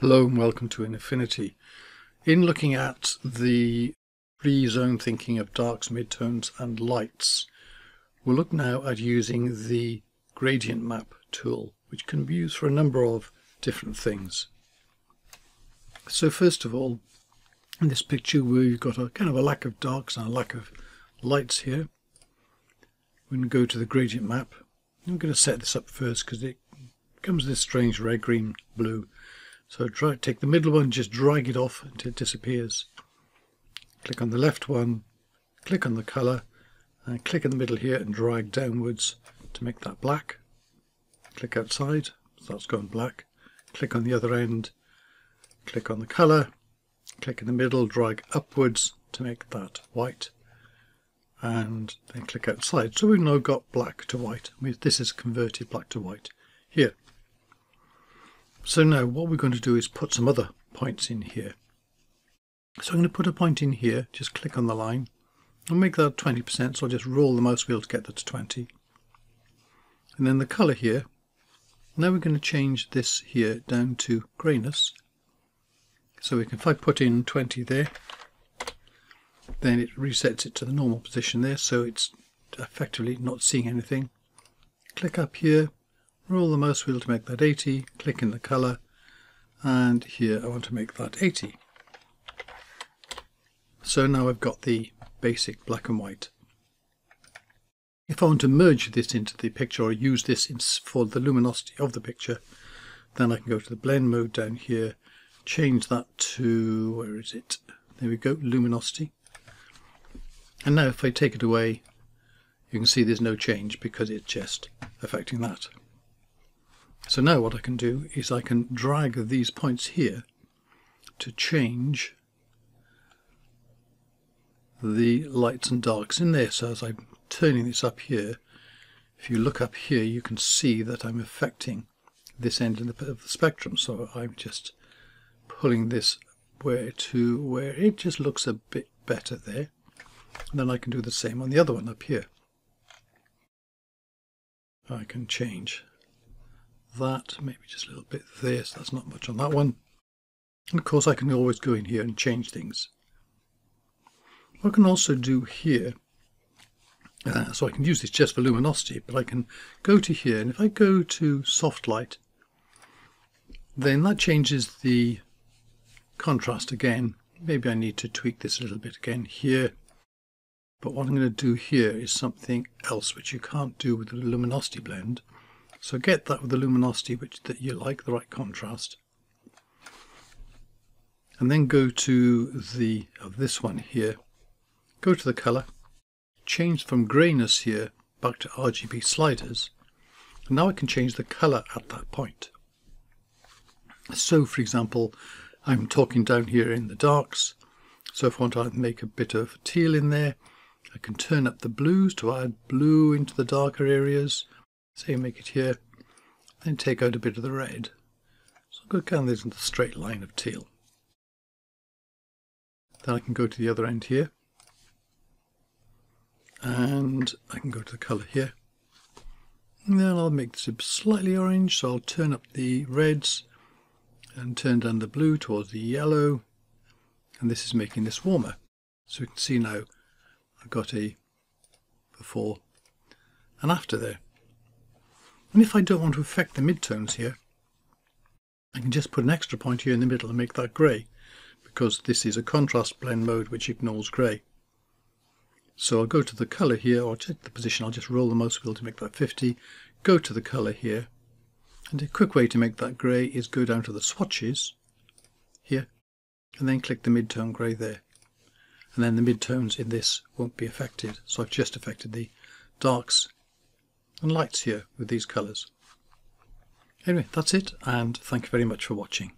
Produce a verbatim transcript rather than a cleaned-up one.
Hello and welcome to InAffinity. In looking at the pre-zone thinking of darks, midtones and lights, we'll look now at using the Gradient Map tool, which can be used for a number of different things. So first of all, in this picture we've got a kind of a lack of darks and a lack of lights here. We're going to go to the Gradient Map. I'm going to set this up first because it becomes this strange red, green, blue. So try, take the middle one, just drag it off until it disappears. Click on the left one, click on the colour, and click in the middle here and drag downwards to make that black. Click outside, so that's gone black. Click on the other end, click on the colour, click in the middle, drag upwards to make that white, and then click outside. So we've now got black to white. This is converted black to white here. So now what we're going to do is put some other points in here. So I'm going to put a point in here, just click on the line. I'll make that twenty percent, so I'll just roll the mouse wheel to get that to twenty. And then the colour here. Now we're going to change this here down to greyness. So we can, if I put in twenty there, then it resets it to the normal position there, so it's effectively not seeing anything. Click up here. Roll the mouse wheel to make that eighty, click in the colour, and here I want to make that eighty. So now I've got the basic black and white. If I want to merge this into the picture or use this for the luminosity of the picture, then I can go to the blend mode down here, change that to, where is it? There we go, luminosity. And now if I take it away, you can see there's no change because it's just affecting that. So now what I can do is I can drag these points here to change the lights and darks in there. So as I'm turning this up here, if you look up here, you can see that I'm affecting this end of the spectrum. So I'm just pulling this where to where it just looks a bit better there. And then I can do the same on the other one up here. I can change that, maybe just a little bit there, so that's not much on that one. And of course I can always go in here and change things. What I can also do here, uh, so I can use this just for luminosity, but I can go to here, and if I go to soft light, then that changes the contrast again. Maybe I need to tweak this a little bit again here, but what I'm going to do here is something else which you can't do with the luminosity blend. So get that with the luminosity which that you like, the right contrast. And then go to the of this one here. Go to the colour. Change from greyness here back to R G B sliders. And now I can change the colour at that point. So for example, I'm talking down here in the darks. So if I want to make a bit of teal in there, I can turn up the blues to add blue into the darker areas. Say make it here, then take out a bit of the red. So I'll go down this into the straight line of teal. Then I can go to the other end here, and I can go to the colour here. And then I'll make this slightly orange, so I'll turn up the reds and turn down the blue towards the yellow, and this is making this warmer. So you can see now I've got a before and after there. And if I don't want to affect the midtones here, I can just put an extra point here in the middle and make that grey, because this is a contrast blend mode which ignores grey. So I'll go to the colour here, or check the position, I'll just roll the mouse wheel to make that fifty, go to the colour here, and a quick way to make that grey is go down to the swatches here, and then click the midtone grey there. And then the midtones in this won't be affected, so I've just affected the darks and lights here with these colours. Anyway, that's it, and thank you very much for watching.